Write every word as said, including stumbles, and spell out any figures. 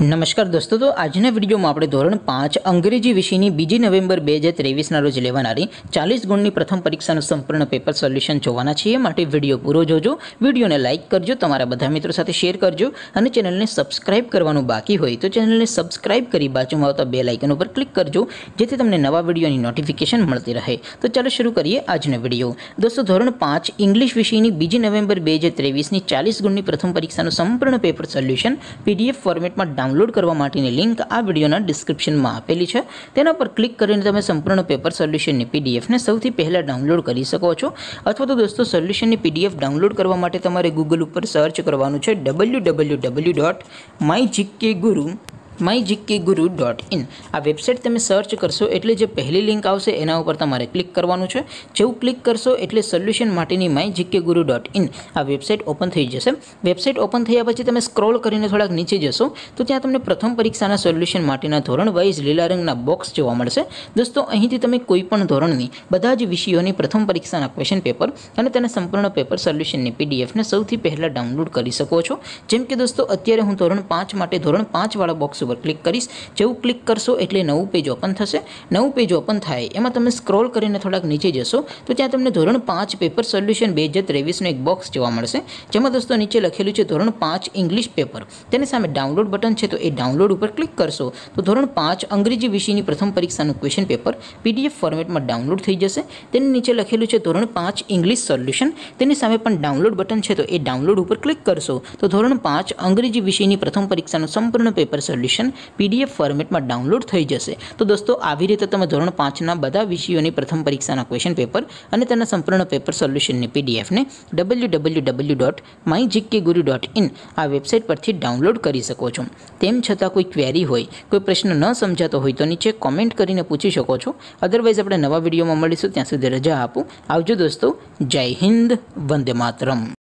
नमस्कार दोस्तों, तो आज वीडियो में आप धोरण पांच अंग्रेजी विषय की बीजी नवेम्बर बेहजार तेवीस रोज लेवानारी चालीस गुण की प्रथम परीक्षा संपूर्ण पेपर सोल्यूशन जोवाना छे। विडियो पूरो जोजो, विडियो ने लाइक करजो, तमारा बधा मित्रों साथे शेर करजो और चेनल ने सब्सक्राइब करवानुं बाकी होय तो चेनल ने सब्सक्राइब कर बाजुमां आवता बेल आइकन पर क्लिक करजो, जेथी तमने नवा विडियो की नोटिफिकेशन मळती रहे। तो चलो शुरू करिए आज विडियो। दोस्तों, धोरण पांच इंग्लिश विषय की बीजी नवेम्बर बेहजार तेवीस की चालीस गुण की प्रथम परीक्षा संपूर्ण पेपर सोल्यूशन पीडीएफ फॉर्मेट में डाउनलॉड करवा माटेनी लिंक आ विडियोना डिस्क्रिप्शनमां आपेली छे। तेना पर क्लिक करीने तमे संपूर्ण पेपर सोल्यूशननी पीडीएफ ने सौथी पहेला डाउनलॉड करी शको छो। अथवा तो दोस्तों, सोल्यूशननी पीडीएफ डाउनलॉड करवा माटे तमारे गूगल पर सर्च करवानुं छे W W W dot my G K guru my G K guru dot in. आ वेबसाइट तमे सर्च करशो एटले जे पहली लिंक आवशे एना उपर तमारे क्लिक करवानुं छे। जेवुं क्लिक करशो एटले solution माटेनी my G K guru dot in आ वेबसाइट ओपन थई जशे। वेबसाइट ओपन थया पछी तमे स्क्रॉल करीने थोड़ा नीचे जशो तो त्यां तमने प्रथम परीक्षाना सोल्यूशन माटेना धोरण वाइज लीला रंगना बॉक्स जोवा मळशे। दोस्तों, અહીંથી તમે કોઈપણ ધોરણની બધા જ વિષયોની પ્રથમ પરીક્ષાના ક્વેશ્ચન પેપર અને તેના સંપૂર્ણ પેપર સોલ્યુશનની પીડીએફ ને સૌથી પહેલા ડાઉનલોડ કરી શકો છો। જેમ કે દોસ્તો, અત્યારે હું ધોરણ पाँच માટે ધોરણ पाँच वाला बॉक्स पर क्लिक करीश। जेवुं क्लिक करशो एटले नवुं पेज ओपन थशे। नवुं पेज ओपन थाय एमां तमे स्क्रॉल करीने थोड़ा नीचे जशो तो त्यां तमने धोरण पाँच पेपर सोल्यूशन बेहजार तेवीस नो एक बॉक्स जोवा मळशे, जेमां दोस्तों नीचे लखेलुं छे धोरण पाँच इंग्लिश पेपर। तेनी सामे डाउनलोड बटन छे तो ए डाउनलोड पर क्लिक करशो तो धोरण पाँच अंग्रेजी विषयनी प्रथम परीक्षानुं क्वेश्चन पेपर पीडीएफ फॉर्मेटमां डाउनलोड थई जशे। तेनी नीचे लखेलुं छे धोरण पाँच इंग्लिश सोल्यूशन। तेनी सामे पण डाउनलोड बटन छे तो ए डाउनलोड पर क्लिक करशो तो धोरण पाँच अंग्रेजी विषयनी प्रथम परीक्षानुं संपूर्ण paper paper solution PDF format में डाउनलॉड थी जैसे। तो दोस्तों, आ रीते तुम धोरण पांच बदा विषयों की प्रथम परीक्षा क्वेश्चन पेपर और संपूर्ण पेपर सोल्यूशन पीडीएफ ने W W W dot my G K guru dot in आ वेबसाइट पर डाउनलॉड कर सको। तेम छता कोई क्वेरी होय, कोई प्रश्न न समझाता हो तो नीचे कॉमेंट कर पूछी सको। अदरवाइज अपने नवा विडियो में मळीशुं, त्यां सुधी रजा आपो। आवजो दोस्तों, जय हिंद, वंदे मातरम।